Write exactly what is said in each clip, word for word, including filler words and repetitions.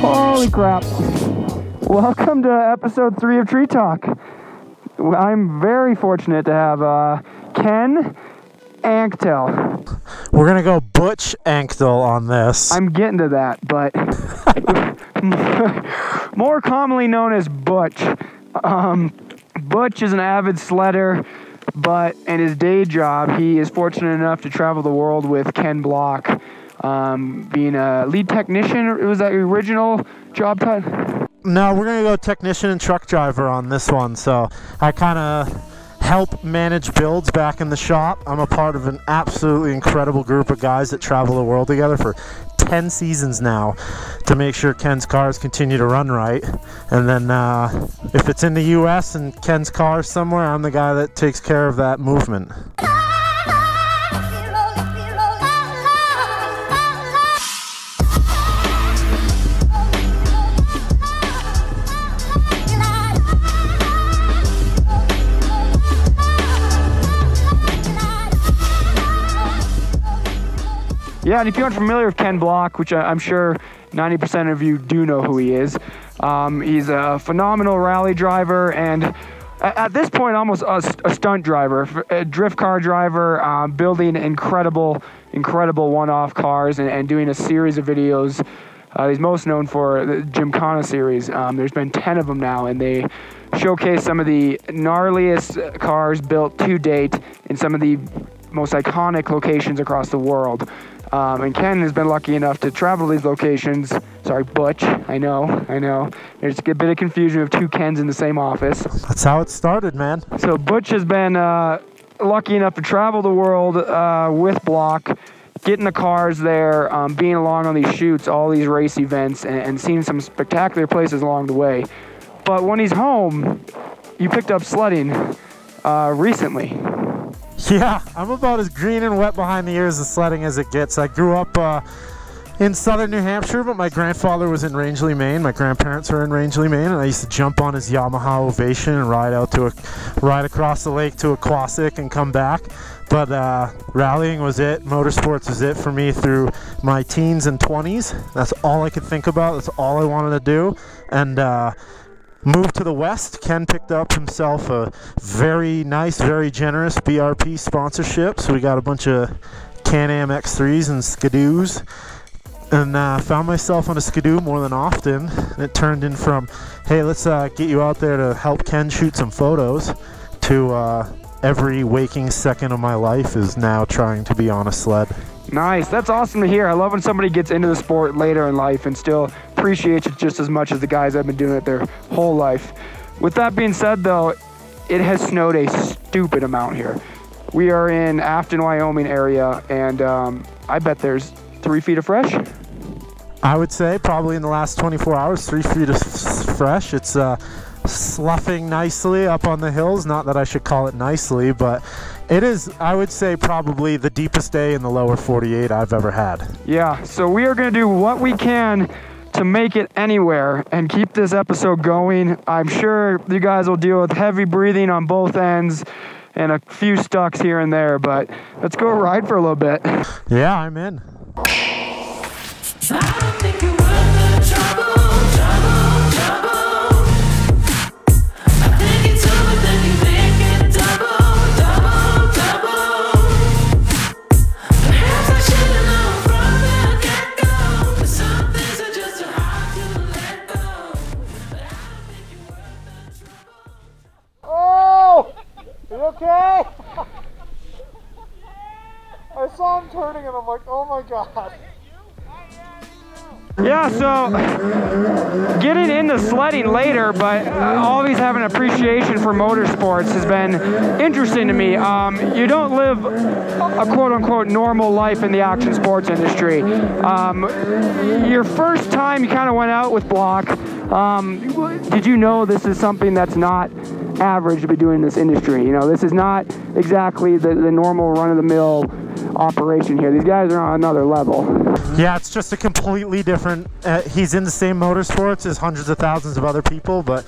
Holy crap. Welcome to episode three of Tree Talk. I'm very fortunate to have uh, Ken Anktel. We're going to go Butch Anktel on this. I'm getting to that, but more commonly known as Butch. Um, Butch is an avid sledder, but in his day job, he is fortunate enough to travel the world with Ken Block, um, being a lead technician. It was that original job title? No, we're going to go technician and truck driver on this one. So I kind of help manage builds back in the shop. I'm a part of an absolutely incredible group of guys that travel the world together for ten seasons now to make sure Ken's cars continue to run right. And then uh, if it's in the U S and Ken's car somewhere, I'm the guy that takes care of that movement. Yeah, and if you aren't familiar with Ken Block, which I'm sure ninety percent of you do know who he is, um, he's a phenomenal rally driver and at this point almost a, a stunt driver, a drift car driver, uh, building incredible, incredible one-off cars and, and doing a series of videos. Uh, he's most known for the Gymkhana series. Um, there's been ten of them now, and they showcase some of the gnarliest cars built to date in some of the most iconic locations across the world. Um, and Ken has been lucky enough to travel these locations. Sorry, Butch. I know, I know. There's a bit of confusion of two Kens in the same office. That's how it started, man. So Butch has been uh, lucky enough to travel the world uh, with Block, getting the cars there, um, being along on these shoots, all these race events, and, and seeing some spectacular places along the way. But when he's home, you picked up sledding uh, recently. Yeah, I'm about as green and wet behind the ears of sledding as it gets. I grew up uh, in southern New Hampshire, but my grandfather was in Rangeley, Maine. My grandparents were in Rangeley, Maine, and I used to jump on his Yamaha Ovation and ride out to a, ride across the lake to Aquasic and come back. But uh, rallying was it. Motorsports was it for me through my teens and twenties. That's all I could think about. That's all I wanted to do. And uh, moved to the West. Ken picked up himself a very nice, very generous B R P sponsorship. So we got a bunch of Can-Am X threes and Skidoos. And uh, found myself on a Skidoo more than often. And it turned in from, hey, let's uh, get you out there to help Ken shoot some photos, to uh, every waking second of my life is now trying to be on a sled. Nice. That's awesome to hear. I love when somebody gets into the sport later in life and still appreciates it just as much as the guys have been doing it their whole life. With that being said, though, it has snowed a stupid amount here. We are in Afton, Wyoming area, and um, I bet there's three feet of fresh. I would say probably in the last twenty-four hours, three feet of fresh. It's uh, sloughing nicely up on the hills. Not that I should call it nicely, but it is, I would say, probably the deepest day in the lower forty-eight I've ever had. Yeah, so we are going to do what we can to make it anywhere and keep this episode going. I'm sure you guys will deal with heavy breathing on both ends and a few stucks here and there, but let's go ride for a little bit. Yeah, I'm in. Okay. I saw him turning and I'm like, oh my god. Yeah, so getting into sledding later, but uh, always having an appreciation for motorsports has been interesting to me. Um, you don't live a quote-unquote normal life in the action sports industry. Um, your first time you kind of went out with Block, um, did you know this is something that's not average to be doing this industry? You know, this is not exactly the, the normal run-of-the-mill operation here. These guys are on another level. Yeah, it's just a completely different, uh, he's in the same motorsports as hundreds of thousands of other people, but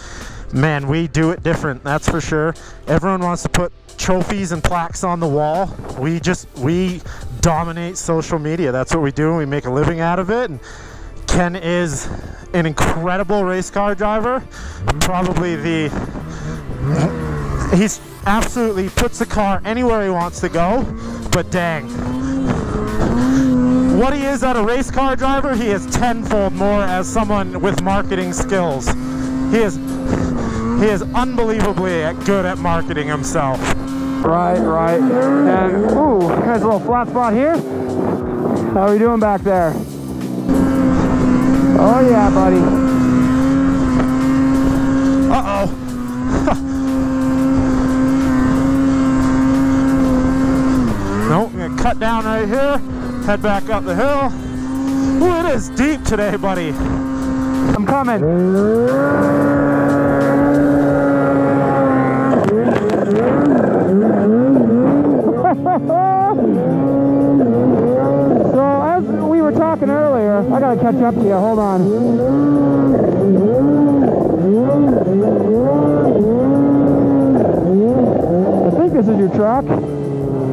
man, we do it different, that's for sure. Everyone wants to put trophies and plaques on the wall. We just, we dominate social media. That's what we do, and we make a living out of it. And Ken is an incredible race car driver. Probably the, he's absolutely puts the car anywhere he wants to go, but dang. What he is at a race car driver, he is tenfold more as someone with marketing skills. He is, he is unbelievably good at marketing himself. Right, right. And, ooh, there's a little flat spot here. How are we doing back there? Oh yeah, buddy. Uh-oh. Huh. Nope, I'm gonna cut down right here, head back up the hill. Ooh, it is deep today, buddy. I'm coming. So as we were talking earlier, I gotta catch up to you, hold on. I think this is your truck.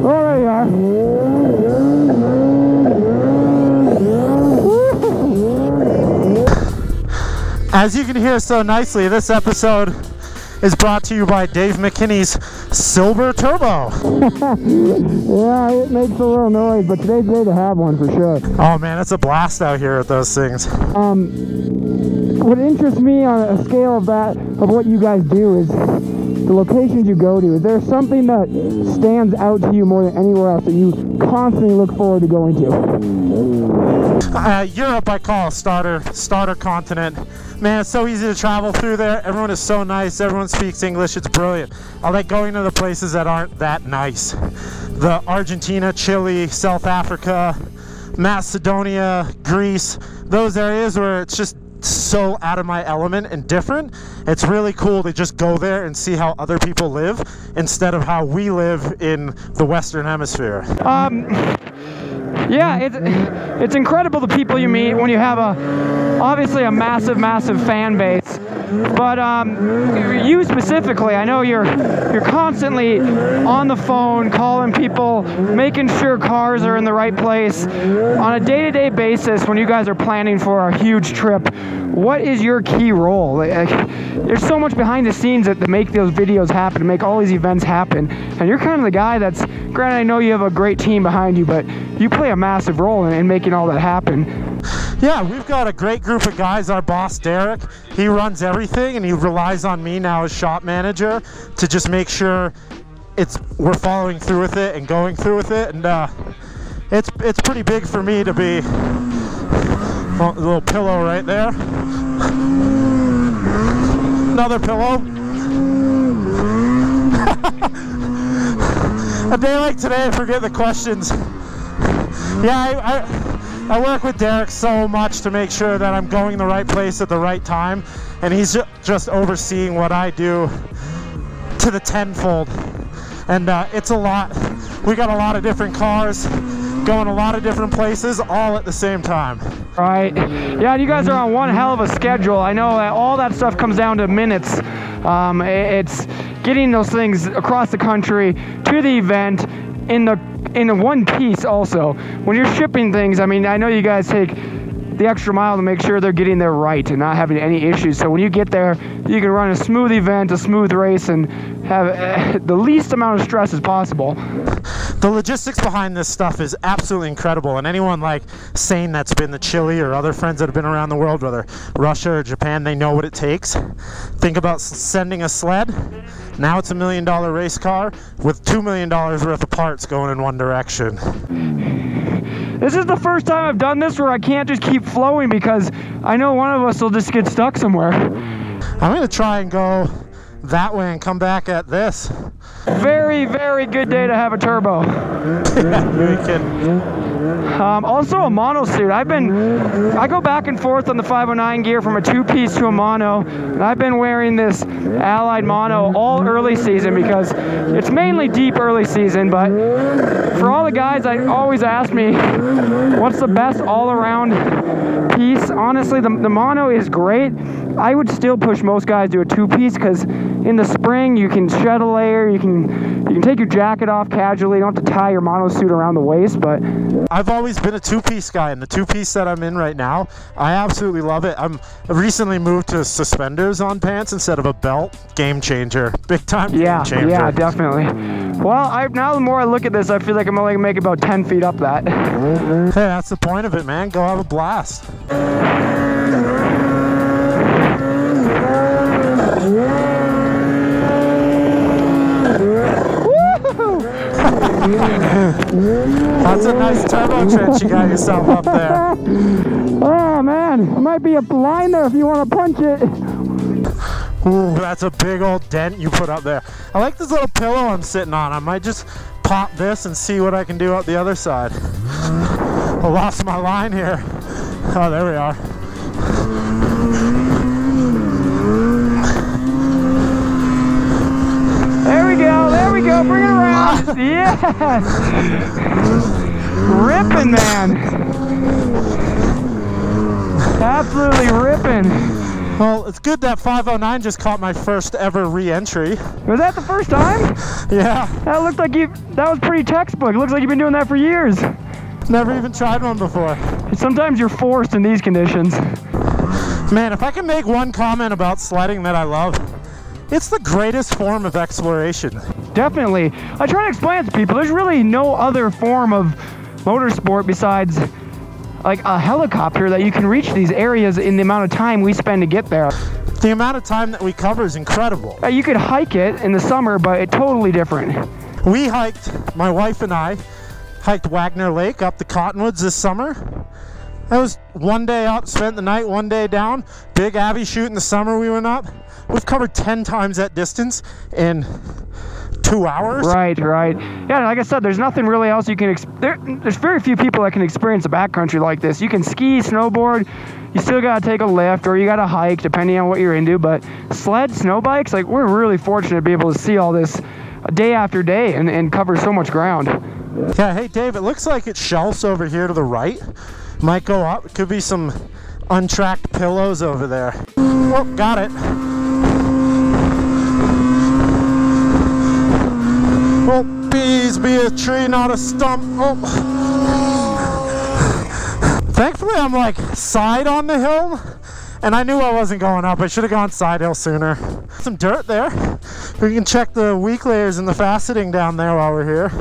Oh, there you are. Woo! As you can hear so nicely, this episode is brought to you by Dave McKinney's Silver Turbo. Yeah, it makes a little noise, but today's day to have one for sure. Oh man, it's a blast out here at those things. Um, what interests me on a scale of that, of what you guys do, is the locations you go to, is there something that stands out to you more than anywhere else that you constantly look forward to going to? Uh, Europe I call a starter, starter continent. Man, it's so easy to travel through there. Everyone is so nice. Everyone speaks English. It's brilliant. I like going to the places that aren't that nice. The Argentina, Chile, South Africa, Macedonia, Greece, those areas where it's just so out of my element and different. It's really cool to just go there and see how other people live instead of how we live in the Western Hemisphere. Um, yeah, it's, it's incredible the people you meet when you have a, obviously a massive, massive fan base. But um, you specifically, I know you're you're constantly on the phone, calling people, making sure cars are in the right place. On a day-to-day basis, when you guys are planning for a huge trip, what is your key role? Like, there's so much behind the scenes that, that make those videos happen, to make all these events happen. And you're kind of the guy that's, granted, I know you have a great team behind you, but you play a massive role in, in making all that happen. Yeah, we've got a great group of guys. Our boss, Derek, he runs everything, and he relies on me now as shop manager to just make sure it's we're following through with it and going through with it. And uh, it's, it's pretty big for me to be, well, a little pillow right there. Another pillow. A day like today, I forget the questions. Yeah, I... I I work with Derek so much to make sure that I'm going the right place at the right time, and he's just overseeing what I do to the tenfold. And uh, it's a lot. We got a lot of different cars going a lot of different places all at the same time. Right. Yeah, you guys are on one hell of a schedule. I know that all that stuff comes down to minutes. Um, it's getting those things across the country to the event in the in one piece. Also, when you're shipping things, I mean, I know you guys take the extra mile to make sure they're getting there right and not having any issues, so when you get there you can run a smooth event, a smooth race, and have uh, the least amount of stress as possible. The logistics behind this stuff is absolutely incredible, and anyone like Sane that's been to Chile or other friends that have been around the world, whether Russia or Japan, they know what it takes. Think about sending a sled. Now it's a million dollar race car with two million dollars worth of parts going in one direction. This is the first time I've done this where I can't just keep flowing, because I know one of us will just get stuck somewhere. I'm gonna try and go that way and come back at this. Very, very good day to have a turbo. Yeah, you're kidding. Um, also a mono suit. I've been, I go back and forth on the five oh nine gear from a two-piece to a mono, and I've been wearing this Allied mono all early season because it's mainly deep early season. But for all the guys that always ask me, what's the best all-around piece on honestly, the, the mono is great. I would still push most guys to a two-piece because in the spring you can shed a layer, you can you can take your jacket off casually, you don't have to tie your mono suit around the waist. But I've always been a two-piece guy, and the two-piece that I'm in right now, I absolutely love it. I'm I recently moved to suspenders on pants instead of a belt. Game changer, big time. Yeah, game changer. Yeah, definitely. Well, I, now the more I look at this, I feel like I'm only gonna make about ten feet up that. Hey, that's the point of it, man. Go have a blast. That's a nice turbo trench you got yourself up there. Oh man, there might be a line there if you want to punch it. Ooh, that's a big old dent you put up there. I like this little pillow I'm sitting on. I might just pop this and see what I can do out the other side. I lost my line here. Oh, there we are. There we go, there we go, bring it around. Yes! Ripping, man. Absolutely ripping. Well, it's good that five oh nine just caught my first ever re-entry. Was that the first time? Yeah. That looked like you, that was pretty textbook. It looks like you've been doing that for years. Never even tried one before. Sometimes you're forced in these conditions. Man, if I can make one comment about sledding that I love, it's the greatest form of exploration. Definitely. I try to explain it to people. There's really no other form of motorsport besides like a helicopter that you can reach these areas in the amount of time we spend to get there. The amount of time that we cover is incredible. You could hike it in the summer, but it's totally different. We hiked, my wife and I, hiked Wagner Lake up the Cottonwoods this summer. That was one day up, spent the night, one day down. Big Abbey shoot in the summer we went up. We've covered ten times that distance in two hours. Right, right. Yeah, like I said, there's nothing really else you can, ex there, there's very few people that can experience the backcountry like this. You can ski, snowboard, you still gotta take a lift or you gotta hike depending on what you're into, but sled, snow bikes, like we're really fortunate to be able to see all this day after day and, and cover so much ground. Yeah, hey Dave, it looks like it's shelves over here to the right. Might go up, it could be some untracked pillows over there. Oh, got it. Oh, bees be a tree, not a stump. Oh. Thankfully, I'm like side on the hill, and I knew I wasn't going up. I should have gone side hill sooner. Some dirt there. We can check the weak layers and the faceting down there while we're here.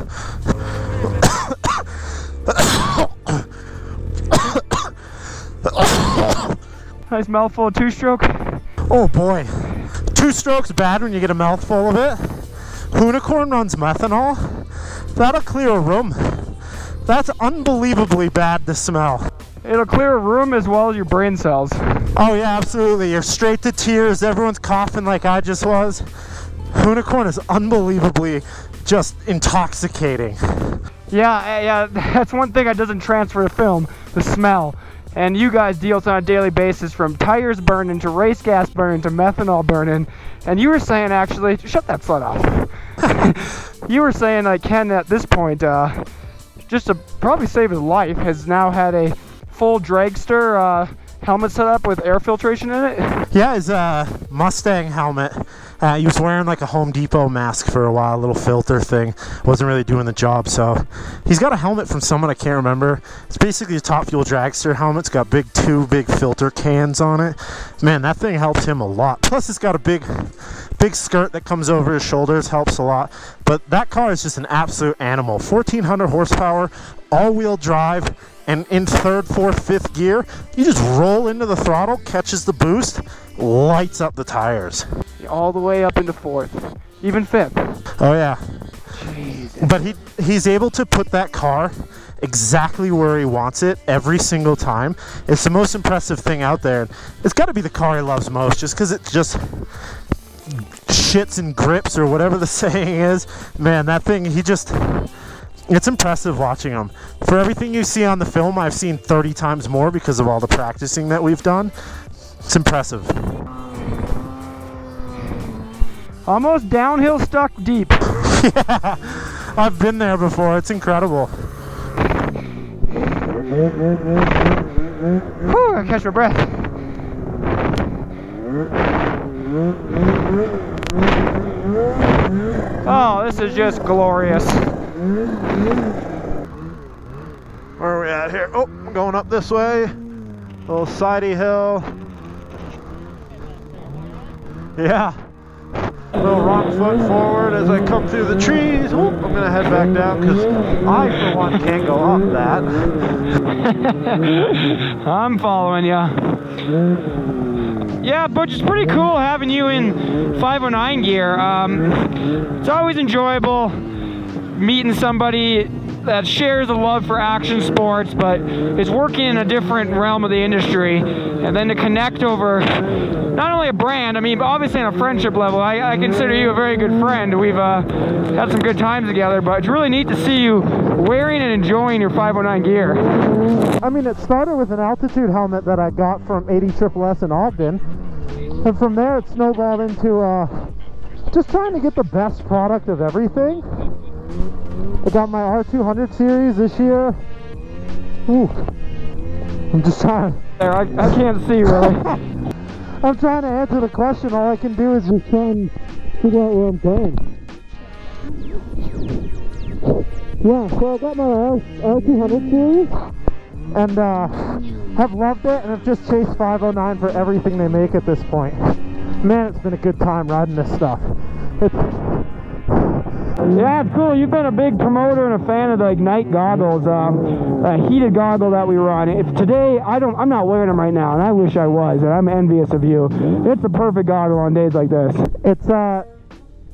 Nice mouthful of two-stroke. Oh boy. Two-stroke's bad when you get a mouthful of it. Hoonicorn runs methanol. That'll clear a room. That's unbelievably bad, the smell. It'll clear a room as well as your brain cells. Oh yeah, absolutely. You're straight to tears. Everyone's coughing like I just was. Hoonicorn is unbelievably just intoxicating. Yeah, yeah, that's one thing that doesn't transfer to film, the smell. And you guys deal with it on a daily basis, from tires burning to race gas burning to methanol burning. And you were saying, actually, shut that sled off. You were saying, like, Ken, at this point, uh, just to probably save his life, has now had a full dragster uh, helmet set up with air filtration in it. Yeah, his uh, Mustang helmet. Uh, he was wearing like a Home Depot mask for a while, a little filter thing. Wasn't really doing the job, so. He's got a helmet from someone I can't remember. It's basically a Top Fuel dragster helmet. It's got big two big filter cans on it. Man, that thing helped him a lot. Plus it's got a big, big skirt that comes over his shoulders, helps a lot. But that car is just an absolute animal. fourteen hundred horsepower, all-wheel drive, and in third, fourth, fifth gear, you just roll into the throttle, catches the boost, lights up the tires. All the way up into fourth, even fifth. Oh yeah. Jesus. But he he's able to put that car exactly where he wants it every single time. It's the most impressive thing out there. It's got to be the car he loves most, just because it just shits and grips or whatever the saying is. Man, that thing, he just, it's impressive watching him. For everything you see on the film, I've seen thirty times more because of all the practicing that we've done. It's impressive. Almost downhill, stuck deep. Yeah, I've been there before. It's incredible. Whew, Gotta catch your breath. Oh, this is just glorious. Where are we at here? Oh, going up this way. Little sidey hill. Yeah. Little wrong foot forward as I come through the trees. Oop, I'm gonna head back down because I, for one, can't go up that. I'm following you. Yeah, Butch, it's pretty cool having you in five oh nine gear. Um, it's always enjoyable meeting somebody that shares a love for action sports, but is working in a different realm of the industry, and then to connect over not only a brand, I mean, obviously on a friendship level, I, I consider you a very good friend. We've uh, had some good times together, but it's really neat to see you wearing and enjoying your five oh nine gear. I mean, it started with an altitude helmet that I got from eighty Triple S in Ogden, and from there it snowballed into uh, just trying to get the best product of everything. I got my R two hundred series this year. Ooh, I'm just trying to... There, I, I can't see really. I'm trying to answer the question. All I can do is just try and figure out where I'm going. Yeah, so I got my R two hundred series and uh, have loved it and have just chased five oh nine for everything they make at this point. Man, it's been a good time riding this stuff. It's... Yeah, it's cool. You've been a big promoter and a fan of the Ignite goggles, um, a heated goggle that we run. If today, I don't, I'm not wearing them right now, and I wish I was, and I'm envious of you. It's the perfect goggle on days like this. It's, uh,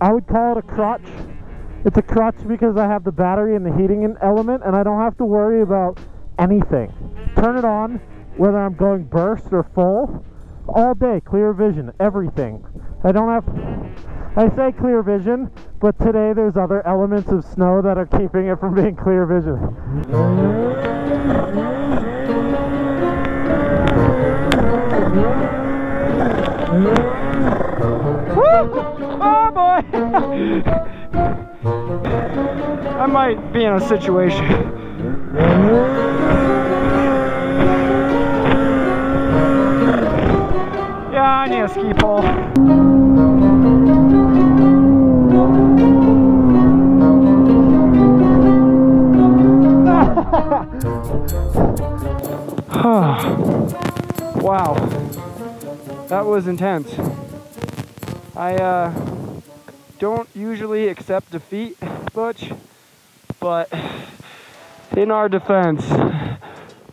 I would call it a crutch. It's a crutch because I have the battery and the heating element, and I don't have to worry about anything. Turn it on, whether I'm going burst or full, all day, clear vision, everything. I don't have... I say clear vision, but today there's other elements of snow that are keeping it from being clear vision. Woo! Oh boy! I might be in a situation. Yeah, I need a ski pole. Wow, that was intense. I uh, don't usually accept defeat, Butch, but in our defense,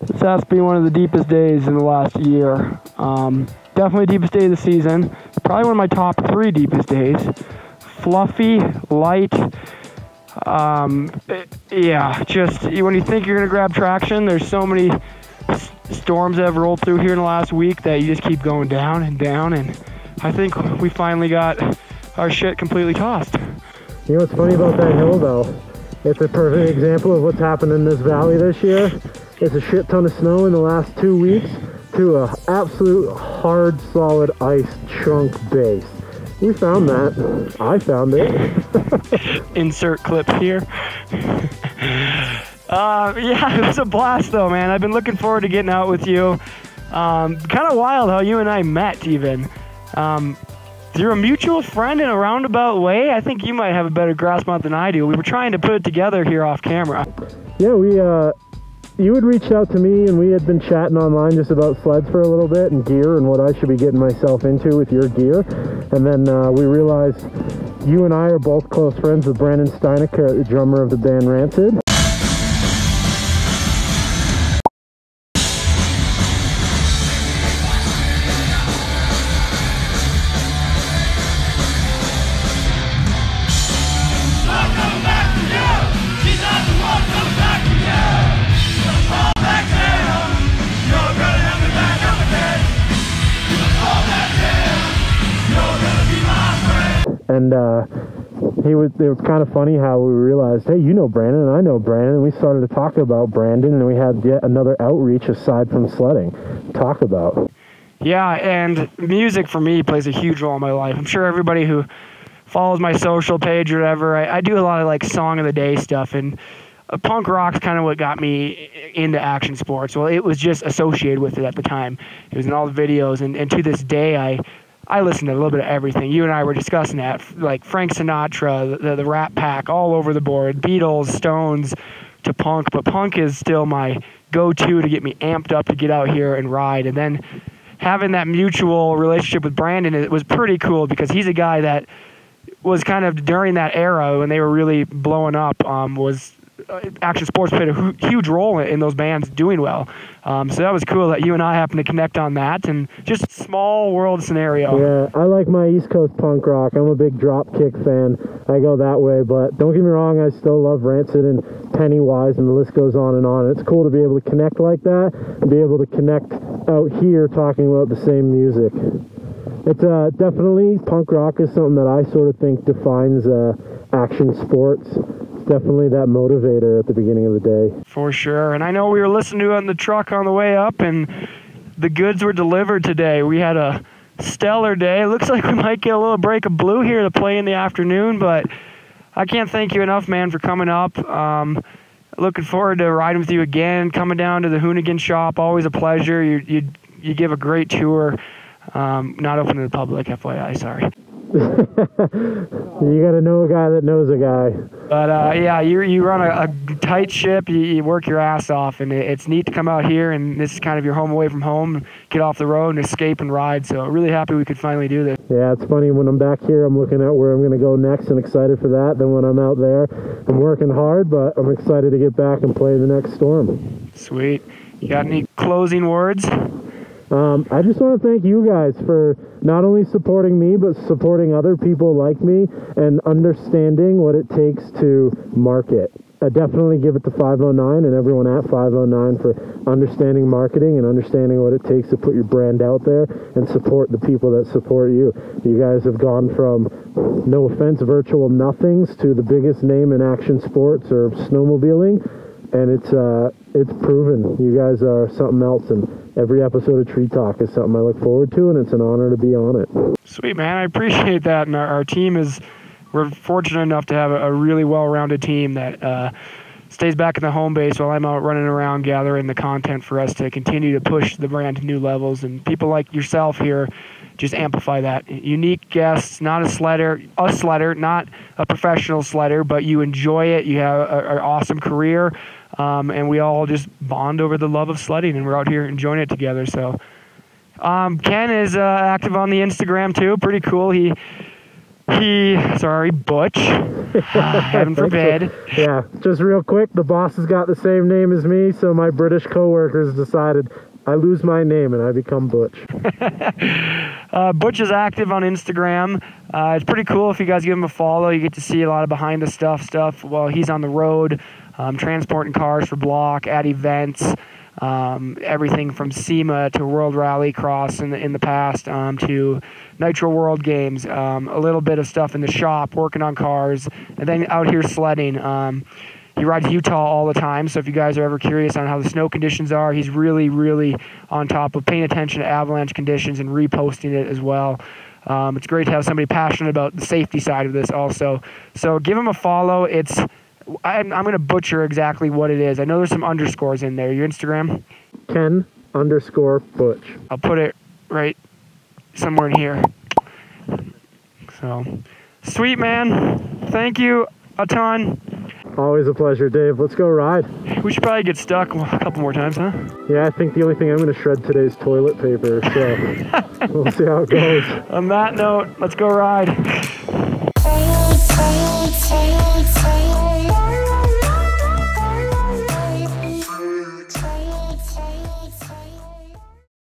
this has to be one of the deepest days in the last year. Um, definitely deepest day of the season. Probably one of my top three deepest days. Fluffy, light. Um, it, yeah, just when you think you're gonna grab traction, there's so many s storms that have rolled through here in the last week that you just keep going down and down, and I think we finally got our shit completely tossed. You know what's funny about that hill though? It's a perfect example of what's happened in this valley this year. It's a shit ton of snow in the last two weeks to an absolute hard, solid ice chunk base. We found that. I found it. Insert clip here. Uh, yeah, it was a blast though, man. I've been looking forward to getting out with you. Um, kind of wild how you and I met even. Um, you're a mutual friend in a roundabout way. I think you might have a better grasp on it than I do. We were trying to put it together here off camera. Yeah, we. Uh, you had reached out to me and we had been chatting online just about sleds for a little bit and gear and what I should be getting myself into with your gear. And then uh, we realized you and I are both close friends with Brandon Steinecker, the drummer of the band Rancid. And uh, he was, it was kind of funny how we realized, hey, you know Brandon, and I know Brandon, and we started to talk about Brandon, and we had yet another outreach aside from sledding to talk about. Yeah, and music for me plays a huge role in my life. I'm sure everybody who follows my social page or whatever, I, I do a lot of like song of the day stuff, and punk rock's kind of what got me into action sports. Well, it was just associated with it at the time. It was in all the videos, and, and to this day, I I listen to a little bit of everything. You and I were discussing that, like Frank Sinatra, the, the Rat Pack, all over the board, Beatles, Stones, to punk. But punk is still my go-to to get me amped up to get out here and ride. And then having that mutual relationship with Brandon, it was pretty cool because he's a guy that was kind of during that era when they were really blowing up, um, was uh, action sports played a huge role in those bands doing well. Um, so that was cool that you and I happened to connect on that, and just small world scenario. Yeah, I like my East Coast punk rock. I'm a big Dropkick fan. I go that way, but don't get me wrong, I still love Rancid and Pennywise, and the list goes on and on. It's cool to be able to connect like that and be able to connect out here talking about the same music. It's uh, definitely, punk rock is something that I sort of think defines uh, action sports. It's definitely that motivator at the beginning of the day. For sure. And I know we were listening to it on the truck on the way up, and the goods were delivered today. We had a stellar day. It looks like we might get a little break of blue here to play in the afternoon, but I can't thank you enough, man, for coming up. Um, looking forward to riding with you again, coming down to the Hoonigan shop. Always a pleasure. You, you, you give a great tour. Um, not open to the public, F Y I, sorry. You gotta know a guy that knows a guy. But uh, yeah, you you run a, a tight ship, you, you work your ass off, and it, it's neat to come out here, and this is kind of your home away from home, get off the road and escape and ride, so really happy we could finally do this. Yeah, it's funny, when I'm back here, I'm looking at where I'm gonna go next and excited for that, then when I'm out there, I'm working hard, but I'm excited to get back and play the next storm. Sweet. You got any closing words? Um, I just want to thank you guys for not only supporting me, but supporting other people like me and understanding what it takes to market. I definitely give it to five oh nine and everyone at five oh nine for understanding marketing and understanding what it takes to put your brand out there and support the people that support you. You guys have gone from, no offense, virtual nothings to the biggest name in action sports or snowmobiling. And it's uh, it's proven. You guys are something else, and every episode of Tree Talk is something I look forward to, and it's an honor to be on it. Sweet, man. I appreciate that, and our, our team is, we're fortunate enough to have a, a really well-rounded team that uh, stays back in the home base while I'm out running around gathering the content for us to continue to push the brand to new levels, and people like yourself here just amplify that. Unique guests, not a sledder, a sledder, not a professional sledder, but you enjoy it. You have an awesome career. Um, and we all just bond over the love of sledding, and we're out here enjoying it together. So, um, Ken is uh, active on the Instagram too. Pretty cool. He, he. Sorry, Butch. Heaven forbid. Yeah. Just real quick, the boss has got the same name as me, so my British coworkers decided I lose my name and I become Butch. uh, Butch is active on Instagram. Uh, it's pretty cool if you guys give him a follow. You get to see a lot of behind the stuff stuff while he's on the road. Um, transporting cars for Block, at events, um, everything from SEMA to World Rally Cross in the, in the past, um, to Nitro World Games, um, a little bit of stuff in the shop, working on cars, and then out here sledding. Um, he rides Utah all the time, so if you guys are ever curious on how the snow conditions are, he's really, really on top of paying attention to avalanche conditions and reposting it as well. Um, it's great to have somebody passionate about the safety side of this also. So give him a follow. It's I'm, I'm going to butcher exactly what it is. I know there's some underscores in there. Your Instagram? Ken underscore Butch. I'll put it right somewhere in here. So, sweet, man. Thank you a ton. Always a pleasure, Dave. Let's go ride. We should probably get stuck a couple more times, huh? Yeah, I think the only thing I'm going to shred today is toilet paper. So, we'll see how it goes. On that note, let's go ride.